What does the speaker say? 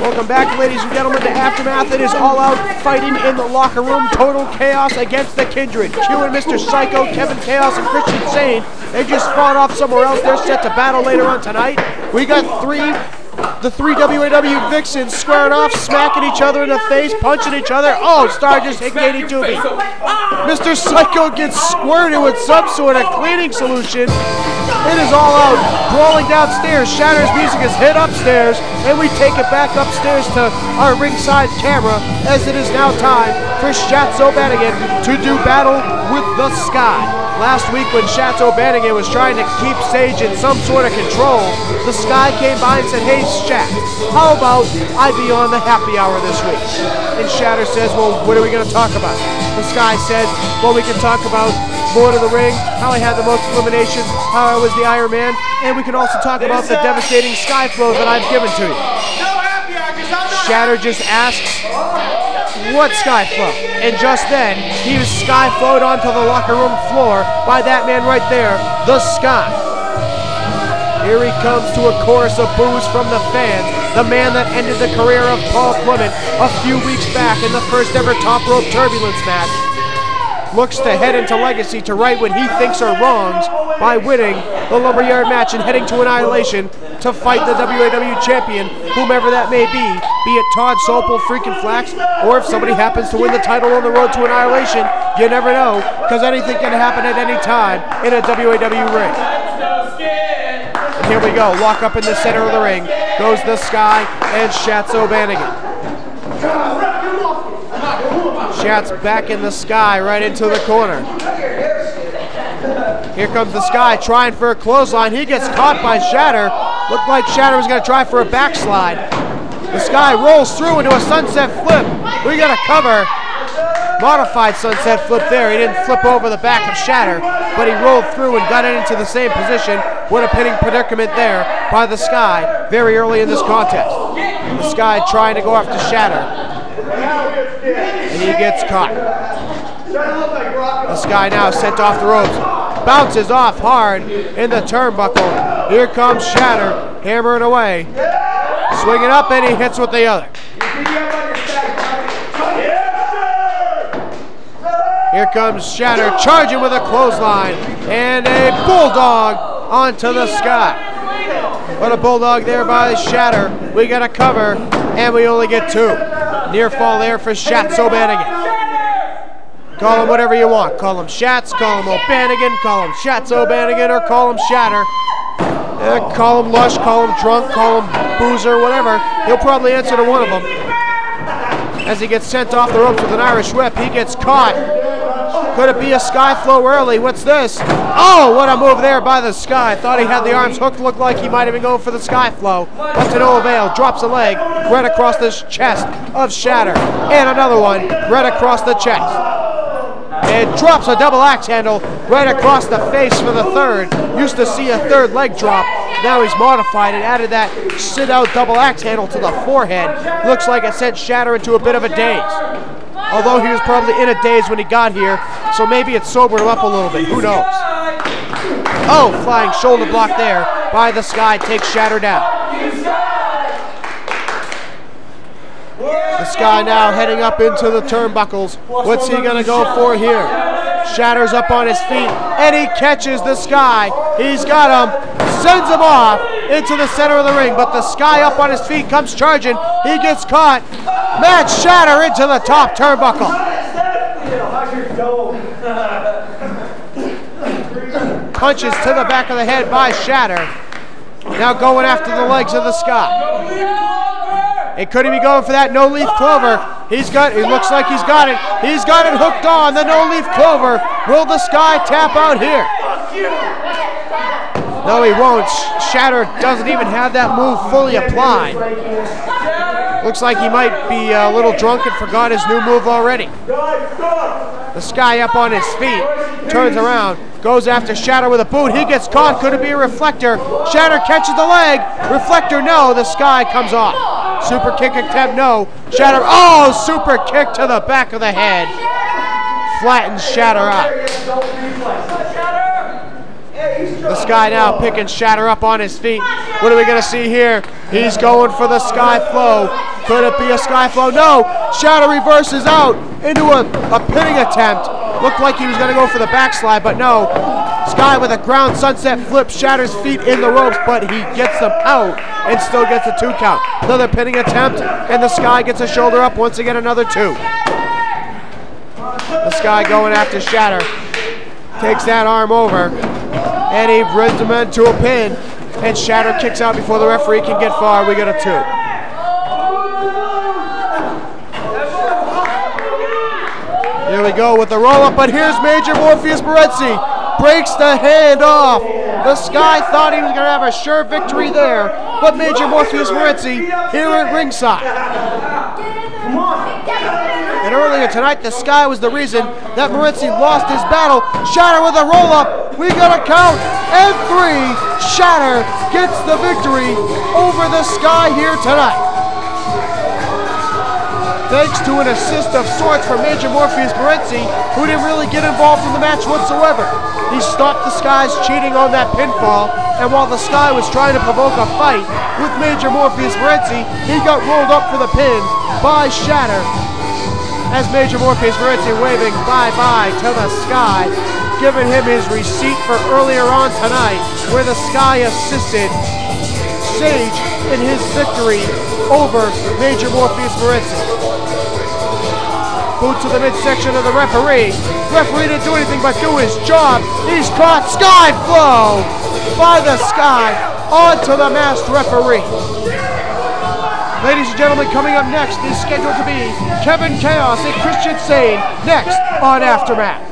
Welcome back, ladies and gentlemen, to Aftermath. It is all-out fighting in the locker room. Total chaos against the Kindred. Q and Mr. Psycho, Kevin Chaos, and Christian Zane. They just fought off somewhere else. They're set to battle later on tonight. We got the three WAW Vixens squaring off, smacking each other in the face, punching each other. Oh, Star just hit Katie Dooby. Mr. Psycho gets squirted with some sort of cleaning solution. It is all out, crawling downstairs. Shatter's music is hit upstairs, and we take it back upstairs to our ringside camera, as it is now time for Shats O'Bannigan to do battle with the Skyy. Last week when Shats O'Bannigan was trying to keep Sage in some sort of control, the Skyy came by and said, "Hey Shats, how about I be on the happy hour this week?" And Shatter says, "Well, what are we going to talk about?" The Skyy says, "Well, we can talk about Lord of the Ring, how I had the most eliminations, how I was the Iron Man, and we can also talk about the devastating sky flow that I've given to you." Shatter just asks, "What sky flow?" And just then, he was sky flowed onto the locker room floor by that man right there, the Skyy. Here he comes to a chorus of boos from the fans, the man that ended the career of Paul Clement a few weeks back in the first ever top rope turbulence match. Looks to head into Legacy to right what he thinks are wrongs by winning the Lumberyard match and heading to Annihilation to fight the WAW champion, whomever that may be it Todd Sopel, Freakin' Flax, or if somebody happens to win the title on the road to Annihilation, you never know, because anything can happen at any time in a WAW ring. And here we go, lock up in the center of the ring goes the Skyy and Shats O'Bannigan. Shats back in the Skyy, right into the corner. Here comes the Skyy, trying for a clothesline. He gets caught by Shatter. Looked like Shatter was going to try for a backslide. The Skyy rolls through into a sunset flip. We got a cover. Modified sunset flip there. He didn't flip over the back of Shatter, but he rolled through and got into the same position. What a pinning predicament there by the Skyy very early in this contest. The Skyy trying to go after Shatter. And he gets caught. The Skyy now sent off the ropes. Bounces off hard in the turnbuckle. Here comes Shatter, hammering away. Swinging up and he hits with the other. Here comes Shatter, charging with a clothesline. And a bulldog onto the Skyy. What a bulldog there by Shatter. We got a cover and we only get two. Near fall there for Shats O'Bannigan. Call him whatever you want. Call him Shats, call him O'Bannigan, call him Shats O'Bannigan, or call him Shatter. Call him lush, call him drunk, call him boozer, whatever. He'll probably answer to one of them. As he gets sent off the ropes with an Irish whip, he gets caught. Could it be a Skyy flow early? What's this? Oh, what a move there by the Skyy. Thought he had the arms hooked. Looked like he might even go for the Skyy flow. But to no avail. Drops a leg right across the chest of Shatter. And another one right across the chest. And drops a double axe handle right across the face for the third. Used to see a third leg drop. Now he's modified and added that sit-out double axe handle to the forehead. Looks like it sent Shatter into a bit of a daze. Although he was probably in a daze when he got here, so maybe it sobered him up a little bit. Who knows? Oh, flying shoulder block there by the Skyy takes Shatter down. The Skyy now heading up into the turnbuckles. What's he gonna go for here? Shatter's up on his feet, and he catches the Skyy. He's got him, sends him off into the center of the ring, but the Skyy up on his feet comes charging. He gets caught. Matt Shatter into the top turnbuckle. Punches to the back of the head by Shatter. Now going after the legs of the Skyy. And could he be going for that no leaf clover? It looks like he's got it. He's got it hooked on, the no leaf clover. Will the Skyy tap out here? No, he won't. Shatter doesn't even have that move fully applied. Looks like he might be a little drunk and forgot his new move already. The Skyy up on his feet, turns around, goes after Shatter with a boot. He gets caught. Could it be a reflector? Shatter catches the leg. Reflector, no. The Skyy comes off. Super kick attempt, no. Shatter, oh, super kick to the back of the head. Flattens Shatter out. The Skyy now picking Shatter up on his feet. What are we going to see here? He's going for the Skyy flow. Could it be a Skyy flow? No! Shatter reverses out into a pinning attempt. Looked like he was going to go for the backslide, but no. Skyy with a ground sunset flip, Shatter's feet in the ropes, but he gets them out and still gets a 2 count. Another pinning attempt, and the Skyy gets a shoulder up. Once again, another 2. The Skyy going after Shatter. Takes that arm over, and he brings him into a pin, and Shatter kicks out before the referee can get far. We get a 2. Here we go with the roll-up, but here's Major Morpheus Moretzzi. Breaks the hand off. The Skyy thought he was going to have a sure victory there, but Major Morpheus Moretzzi here at ringside. And earlier tonight, the Skyy was the reason that Moretzzi lost his battle. Shatter with a roll-up. We got a count and 3. Shatter gets the victory over the Skyy here tonight. Thanks to an assist of sorts from Major Morpheus Morensi, who didn't really get involved in the match whatsoever. He stopped the Skyys cheating on that pinfall, and while the Skyy was trying to provoke a fight with Major Morpheus Morensi, he got rolled up for the pin by Shatter. As Major Morpheus Morensi waving bye-bye to the Skyy, giving him his receipt for earlier on tonight, where the Skyy assisted Sage in his victory over Major Morpheus Morensi. Boot to the midsection of the referee. Referee didn't do anything but do his job. He's caught. Skyy flow by the Skyy onto the masked referee. Ladies and gentlemen, coming up next is scheduled to be Kevin Chaos and Christian Zane next on Aftermath.